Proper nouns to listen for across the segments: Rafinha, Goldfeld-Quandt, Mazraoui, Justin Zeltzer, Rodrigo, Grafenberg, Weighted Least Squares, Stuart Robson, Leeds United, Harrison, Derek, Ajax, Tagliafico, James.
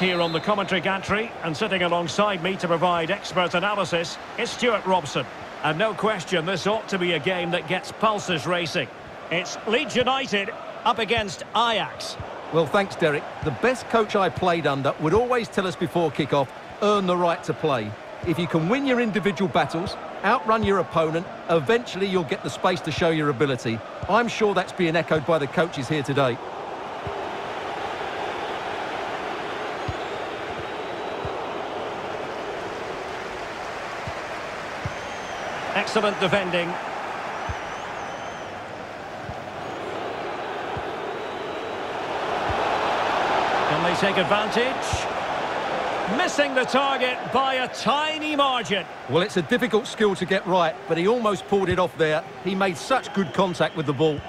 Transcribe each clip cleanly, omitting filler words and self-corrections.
Here on the commentary gantry and sitting alongside me to provide expert analysis is Stuart Robson. And no question, this ought to be a game that gets pulses racing. It's Leeds United up against Ajax. Well, thanks, Derek. The best coach I played under would always tell us before kick-off, earn the right to play. If you can win your individual battles, outrun your opponent, eventually you'll get the space to show your ability. I'm sure that's being echoed by the coaches here today. Excellent defending. Can they take advantage? Missing the target by a tiny margin. Well, it's a difficult skill to get right, but he almost pulled it off there. He made such good contact with the ball.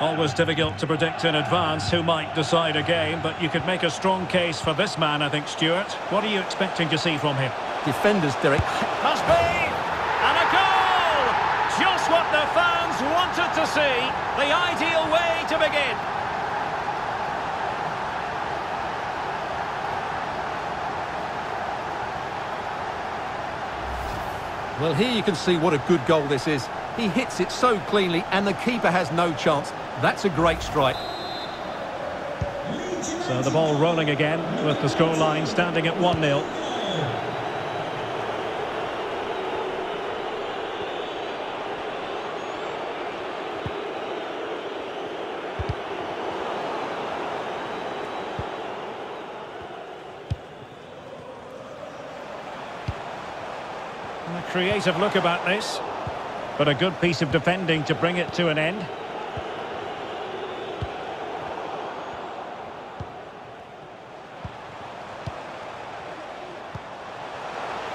Always difficult to predict in advance who might decide a game, but you could make a strong case for this man, I think, Stuart. What are you expecting to see from him? Defenders, Derek. Must be! And a goal! Just what the fans wanted to see. The ideal way to begin. Well, here you can see what a good goal this is. He hits it so cleanly and the keeper has no chance. That's a great strike. So the ball rolling again with the scoreline standing at 1-0. A creative look about this, but a good piece of defending to bring it to an end.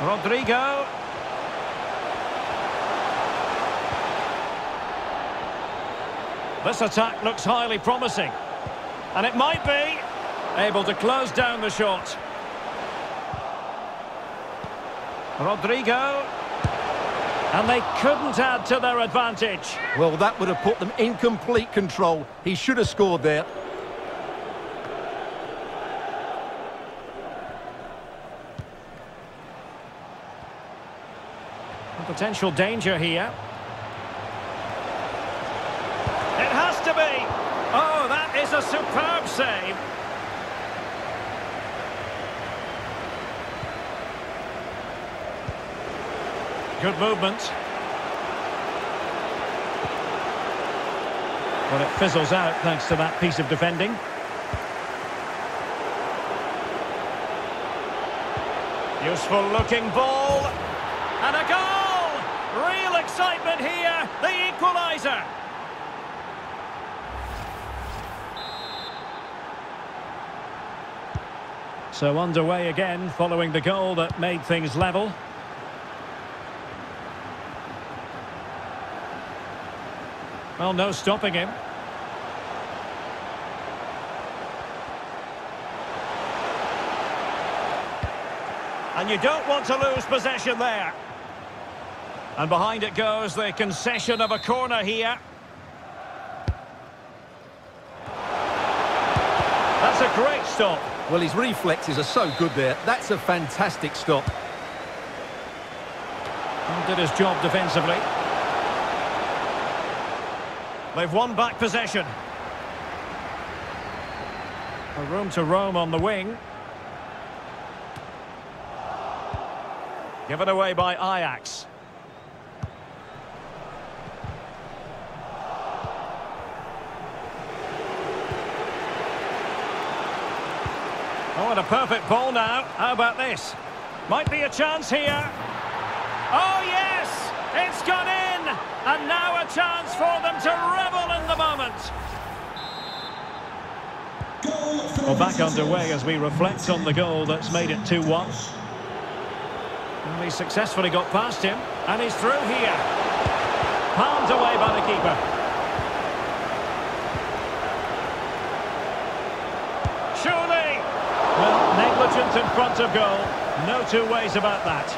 Rodrigo. This attack looks highly promising, and it might be able to close down the shot. Rodrigo, and they couldn't add to their advantage. Well, that would have put them in complete control. He should have scored there. Potential danger here. It has to be. Oh, that is a superb save. Good movement. Well, it fizzles out thanks to that piece of defending. Useful looking ball. And a goal! Real excitement here. The equaliser. So underway again following the goal that made things level. Well, no stopping him. And you don't want to lose possession there. And behind it goes the concession of a corner here. That's a great stop. Well, his reflexes are so good there. That's a fantastic stop. And did his job defensively. They've won back possession. A room to roam on the wing. Given away by Ajax. Oh, and a perfect ball now. How about this? Might be a chance here. Oh, yes! It's gone in! And now a chance for them to revel in the moment. Well, back underway as we reflect on the goal that's made it 2-1. And he successfully got past him, and he's through here. Palmed away by the keeper. Surely! Well, negligent in front of goal. No two ways about that.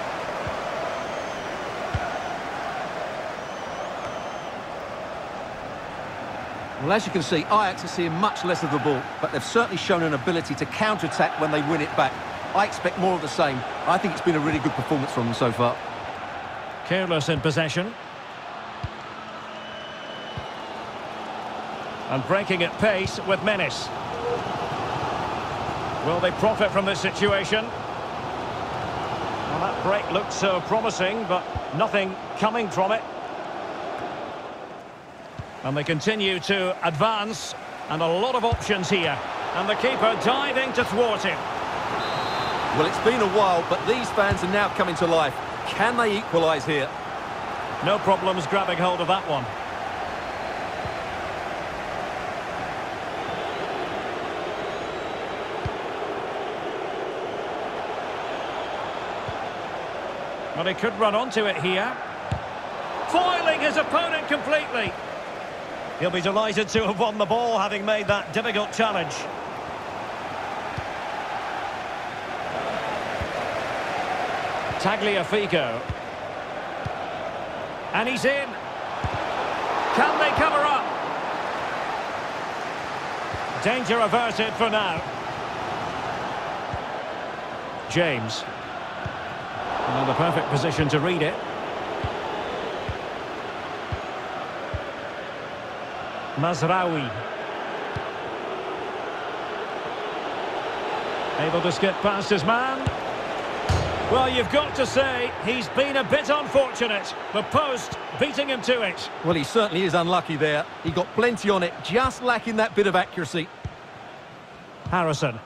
Well, as you can see, Ajax are seeing much less of the ball, but they've certainly shown an ability to counter-attack when they win it back. I expect more of the same. I think it's been a really good performance from them so far. Careless in possession. And breaking at pace with menace. Will they profit from this situation? Well, that break looked so promising, but nothing coming from it. And they continue to advance, and a lot of options here. And the keeper diving to thwart him. Well, it's been a while, but these fans are now coming to life. Can they equalise here? No problems grabbing hold of that one. But he could run onto it here. Foiling his opponent completely. He'll be delighted to have won the ball, having made that difficult challenge. Tagliafico. And he's in. Can they cover up? Danger averted for now. James. Another perfect position to read it. Mazraoui. Able to skip past his man. Well, you've got to say, he's been a bit unfortunate. The post beating him to it. Well, he certainly is unlucky there. He got plenty on it, just lacking that bit of accuracy. Harrison.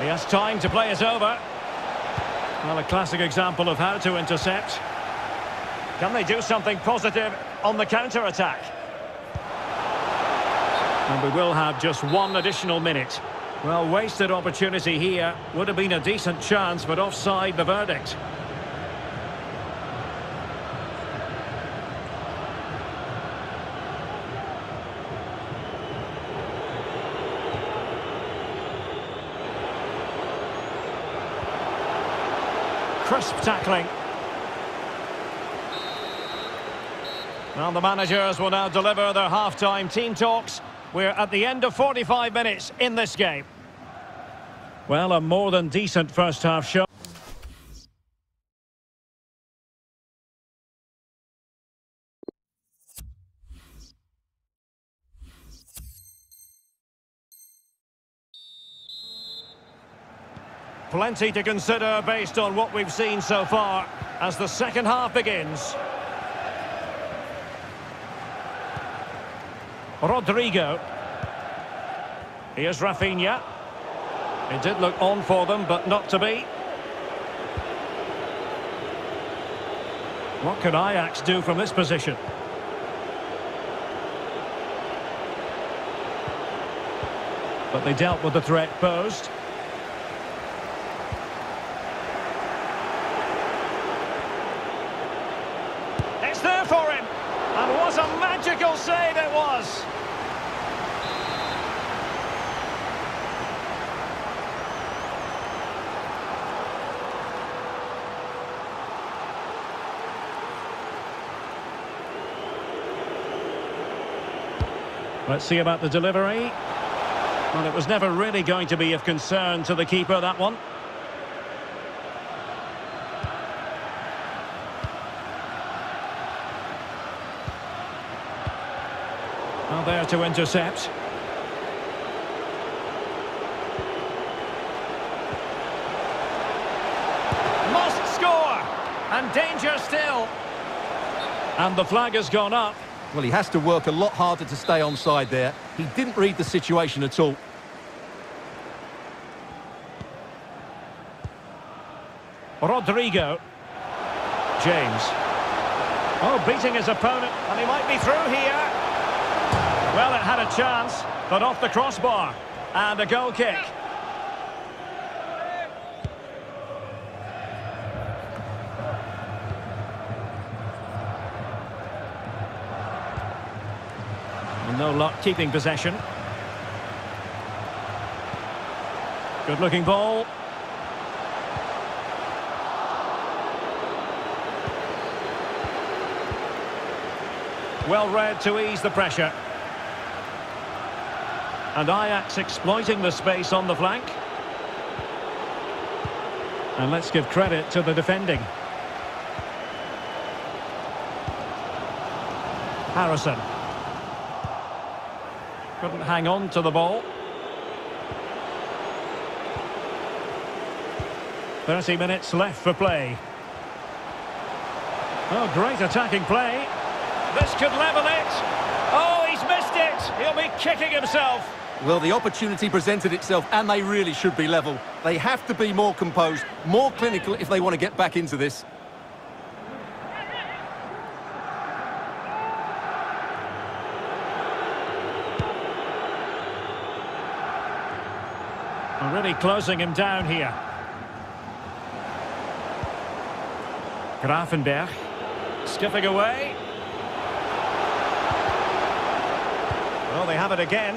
He has time to play it over. Well, a classic example of how to intercept. Can they do something positive on the counter-attack? And we will have just one additional minute. Well, wasted opportunity here. Would have been a decent chance, but offside the verdict. Crisp tackling. Well, the managers will now deliver their half-time team talks. We're at the end of 45 minutes in this game. Well, a more than decent first half show. Plenty to consider based on what we've seen so far as the second half begins. Rodrigo. Here's Rafinha. It did look on for them, but not to be. What can Ajax do from this position? But they dealt with the threat posed. It's there for him. And what a magical save it was! Let's see about the delivery. Well, it was never really going to be of concern to the keeper, that one. There to intercept. Must score! And danger still. And the flag has gone up. Well, he has to work a lot harder to stay onside there. He didn't read the situation at all. Rodrigo. James. Oh, beating his opponent. And he might be through here. Well, it had a chance, but off the crossbar, and a goal kick. And no luck keeping possession. Good-looking ball. Well read to ease the pressure. And Ajax exploiting the space on the flank. And let's give credit to the defending. Harrison. Couldn't hang on to the ball. 30 minutes left for play. Oh, great attacking play. This could level it. Oh, he's missed it. He'll be kicking himself. Well, the opportunity presented itself, and they really should be level. They have to be more composed, more clinical if they want to get back into this. I'm really closing him down here. Grafenberg skipping away. Well, they have it again.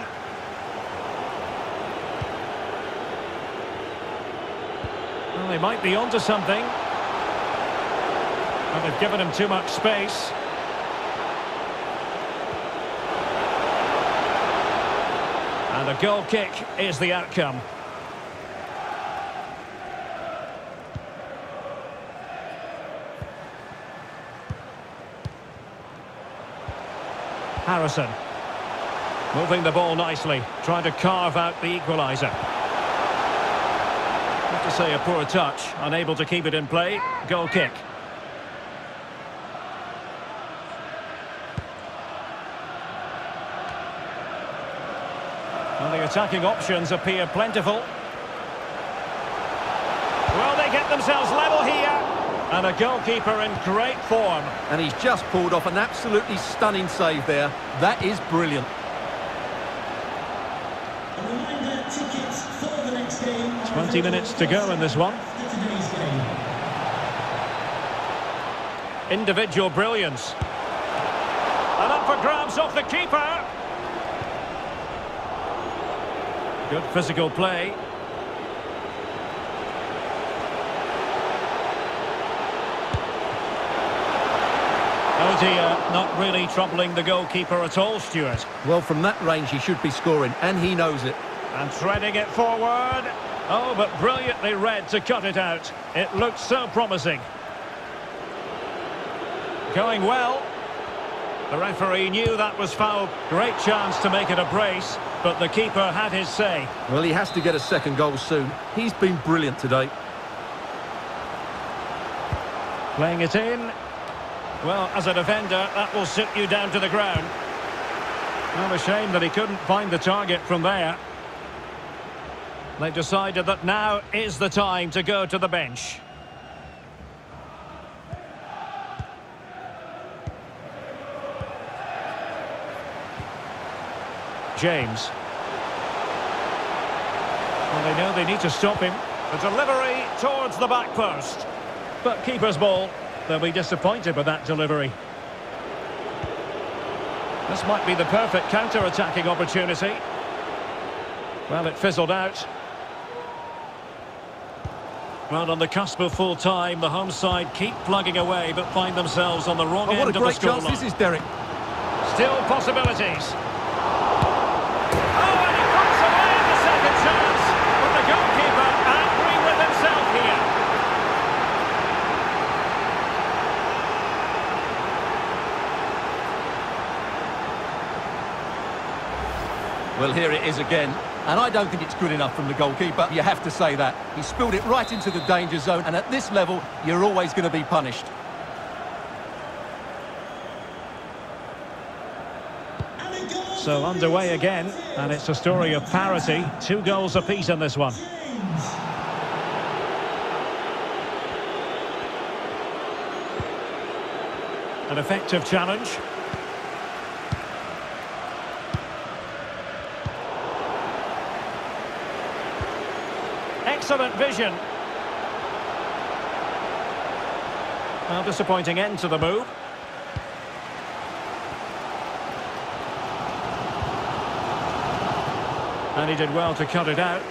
Well, they might be onto something. But they've given him too much space. And a goal kick is the outcome. Harrison moving the ball nicely, trying to carve out the equaliser. Have to say, a poor touch, unable to keep it in play. Goal kick. And the attacking options appear plentiful. Well, they get themselves level here. And a goalkeeper in great form. And he's just pulled off an absolutely stunning save there. That is brilliant. A reminder, tickets for the next game. 20 minutes to go in this one. Individual brilliance. And up for grabs off the keeper. Good physical play. Oh dear, not really troubling the goalkeeper at all, Stuart. Well, from that range he should be scoring, and he knows it. And threading it forward. Oh, but brilliantly read to cut it out. It looked so promising. Going well. The referee knew that was foul. Great chance to make it a brace, but the keeper had his say. Well, he has to get a second goal soon. He's been brilliant today. Playing it in. Well, as a defender, that will sit you down to the ground. Well, a shame that he couldn't find the target from there. They've decided that now is the time to go to the bench. James. Well, they know they need to stop him. The delivery towards the back post. But keeper's ball. They'll be disappointed with that delivery. This might be the perfect counter-attacking opportunity. Well, it fizzled out. Well, on the cusp of full-time, the home side keep plugging away, but find themselves on the wrong end of the scoreline. What a great chance this is, Derek. Still possibilities. Well, here it is again, and I don't think it's good enough from the goalkeeper, you have to say that. He spilled it right into the danger zone, and at this level, you're always going to be punished. So underway again, and it's a story of parity. 2 goals apiece in this one. An effective challenge. Excellent vision. A disappointing end to the move. And he did well to cut it out.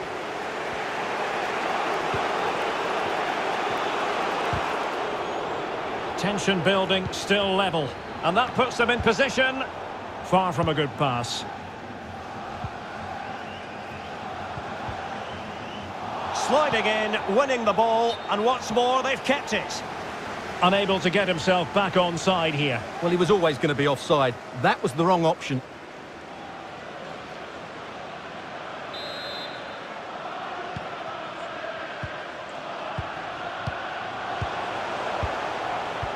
Tension building, still level. And that puts them in position. Far from a good pass. Sliding in, winning the ball, and what's more, they've kept it. Unable to get himself back onside here. Well, he was always going to be offside. That was the wrong option.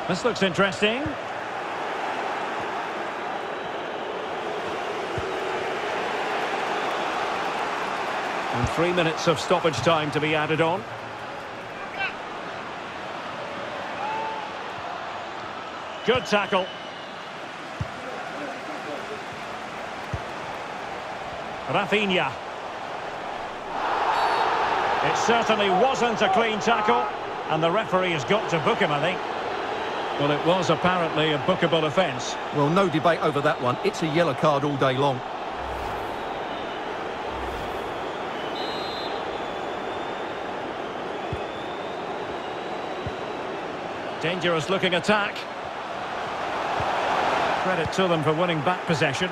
This looks interesting. And 3 minutes of stoppage time to be added on. Good tackle. Rafinha. It certainly wasn't a clean tackle, and the referee has got to book him, I think. Well, it was apparently a bookable offence. Well, no debate over that one. It's a yellow card all day long. Dangerous looking attack. Credit to them for winning back possession.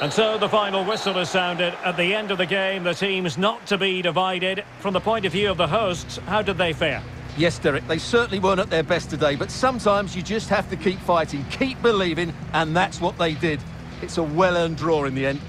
And so the final whistle is sounded. At the end of the game, the team's not to be divided. From the point of view of the hosts, how did they fare? Yes, Derek, they certainly weren't at their best today, but sometimes you just have to keep fighting, keep believing, and that's what they did. It's a well-earned draw in the end.